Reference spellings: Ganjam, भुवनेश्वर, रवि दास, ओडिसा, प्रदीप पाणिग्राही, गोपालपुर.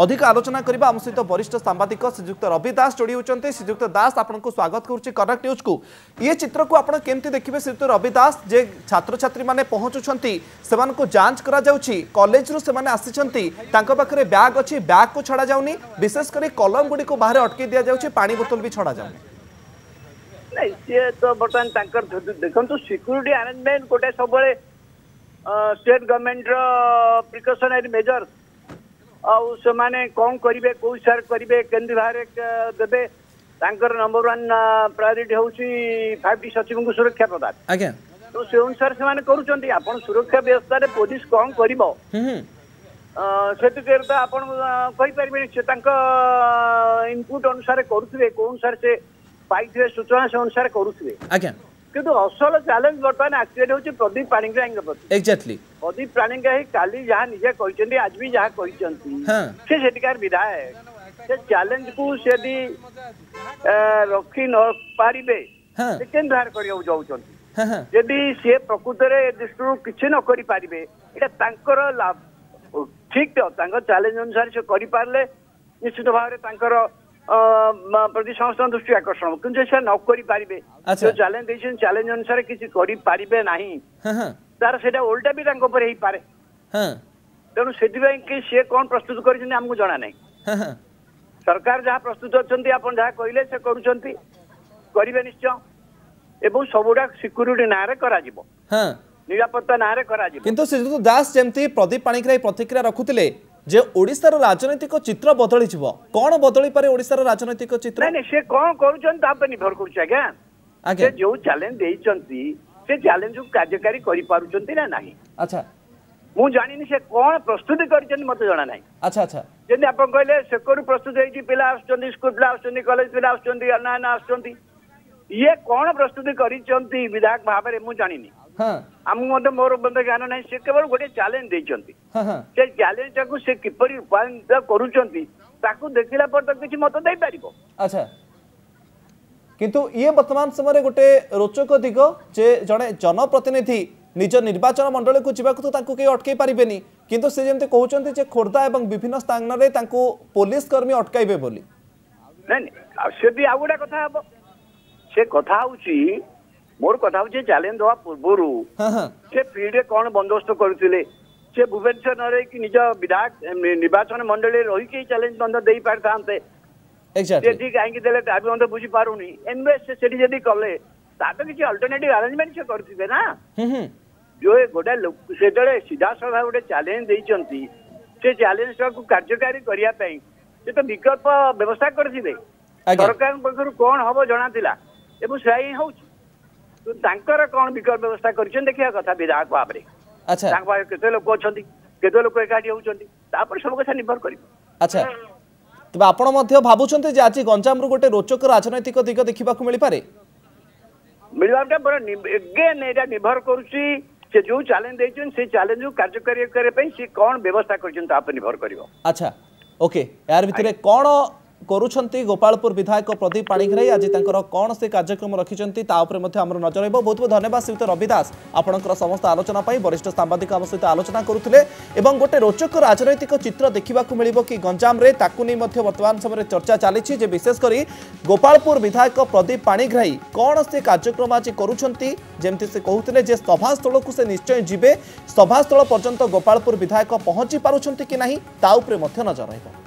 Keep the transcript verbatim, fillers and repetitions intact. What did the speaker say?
अधिक आलोचना करबा हम सहित वरिष्ठ सांबादिक श्रीजुक्त रवि दास जोड़ी होचंते। श्रीजुक्त दास आपनको स्वागत करूची करेक्ट न्यूज को। ये चित्र को आपण केमती देखिबे श्रीजुक्त रवि दास जे छात्र छात्री माने पहुचुचंती सेमान को जांच करा जाउची, कॉलेज रु सेमाने आसीचंती, तांको पाखरे बैग अछि, बैग को छडा जाउनी, विशेष करी कलम गुडी को बाहर अटके दिया जाउची, पानी बोतल भी छडा जाउनी। नै ये तो बटन तांकर देखंतु सिक्युरिटी अरेंजमेंट कोटे सबळे स्टेट गवर्नमेंट रो प्रिकॉशनरी मेजर आउ से माने कौन करिवे को सर करिवे केंद्र भारत देबे तांकर नंबर वन प्रायोरिटी होउची पार्टी सचिव को सुरक्षा प्रदान आज्ञा तो से अनुसार से माने करूचंती। आपण सुरक्षा व्यवस्था रे पुलिस कौन करिवो हम्म सेतु करता आपण कहि परबे से तांका इनपुट अनुसार करूथवे, कोन सर से पाइथवे सूचना से अनुसार करूथवे आज्ञा। किंतु असल चैलेंज बर्तमान एक्चुअली होची प्रदीप पाणिग्राहींक प्रति एक्जेक्टली प्रदीप प्राणिग्राही काली जहाँ निजे कहते आज भी जहाँ कहते हाँ। से सेटिकार विधायक से चैलेंज को यदि रखी न पारे सेकेंड धार करने जाऊँच यदि सी प्रकृत दृष्टि किसी न करें यहाँ लाभ ठीक तो चैलेंज अनुसार से करें निश्चित भाव प्रति संस्थान दृष्टि आकर्षण किंतु से न करें जो चैलेंज देखिए चैलेंज अनुसार किसी करें ना तार से ओल्टा भी ही पारे तेणु से सी कौन प्रस्तुत करमको जाना ना हाँ। सरकार जहाँ प्रस्तुत अच्छा आप जहाँ कहले से करेंगे निश्चय एवं सबुटा सिक्यूरीटी नारे निरापत्ता नारे किंतु श्रीजुक्त दास जमती प्रदीप पाणिग्राही प्रतिक्रिया रखुले जे ओडिसा रो राजनीतिक चित्र बदली जिवो कोन बदली पारे ओडिसा रो राजनीतिक चित्र नै नै से कोन करूचन ता पर निर्भर करूछ आगे आगे जे चैलेंज देइचंती से चैलेंज को कार्यकारी करि पारुचंती ना नाही अच्छा मु जानिनी से कोन प्रस्तुति करिचन मते जाना नाही अच्छा अच्छा जेने आपन कहले से कोन प्रस्तुति हेती पिला आछन स्कूल पिला आछन कॉलेज पिला आछन ना ना आछन ये कोन प्रस्तुति करिचंती विधायक भाबरे मु जानिनी आम मत मोर बंद ज्ञान ना से केवल गोटे चैलेंज देइचंती से चैलेंज टाक से किपर उपाय करूचंती ताकू देखिला पर त किछ मत देई पारिबो अच्छा। किंतु ये वर्तमान समय गोटे रोचक दिग जे जने जनप्रतिनिधि निज निर्वाचन मंडल को जीवा को ताकू के अटके पारिबेनी किंतु से जेमते कहउचंती जे खोर्धा एवं विभिन्न स्थान रे ताकू पुलिस कर्मी अटकाइबे बोली नै नै से भी आगुडा कथा हबो से कथा होउची मोर कथा हूँ चैलेंज दवा पूर्वर से फिल्ड कौन बंदोबस्त करते से भुवनेश्वर न रही निज विधायक निर्वाचन मंडल रही चैलेंज बंद दे पारि था कहीं दे बुझी पारूनी एमबी कले तो किसी अल्टरनेटिव आरेंजमेंट से करते ना जो गोटे से सीधा सदा गोटे चैलेंज देती से चैलेंज टाक कार्यकारी करने से तो विकल्प व्यवस्था करते सरकार पक्षर कौन हम जनाला सही हूँ तांकर कौन विकल्प व्यवस्था कर देखा कथा विधायक भाव में अच्छा केते लोक अच्छा केते लोक एकाठी होउछंती सब कथा निर्भर कर अच्छा। तबे आपण मध्ये भाबुछंती जे आज गंजाम रु गोटे रोचक राजनैतिक दिग देखा मिल पारे मिलवाटा पर अगेन एटा निर्भर करूची से जो चैलेंज देछन से चैलेंज को कार्यकारी करे पई से कौन व्यवस्था करछन ता पर निर्भर करबो अच्छा ओके। यार भितरे कोन करूछंती गोपालपुर विधायक प्रदीप पाणिग्राही आज तांकर कोन से कार्यक्रम रखिछंती ता उपरे मध्ये हमर नजर रहबो। बहुत बहुत धन्यवाद श्रीयुक्त रवि दास आपणकर समस्त आलोचना पाई वरिष्ठ सांबादिक आम सहित आलोचना करुथिले एवं गोटे रोचक राजनैतिक चित्र देखिबा को मिलिबो कि गंजाम रे ताकु नै मध्ये वर्तमान समय चर्चा चालिछि जे विशेष करी गोपालपुर विधायक प्रदीप पाणिग्राही कोन से कार्यक्रम आज करूछंती जेमति से कहउथिले जे सभास्थल को से निश्चय जीवे सभास्थल पर्यंत गोपालपुर विधायक पहुंची पारुछंती कि नाही ता उपरे मध्ये नजर रहबो।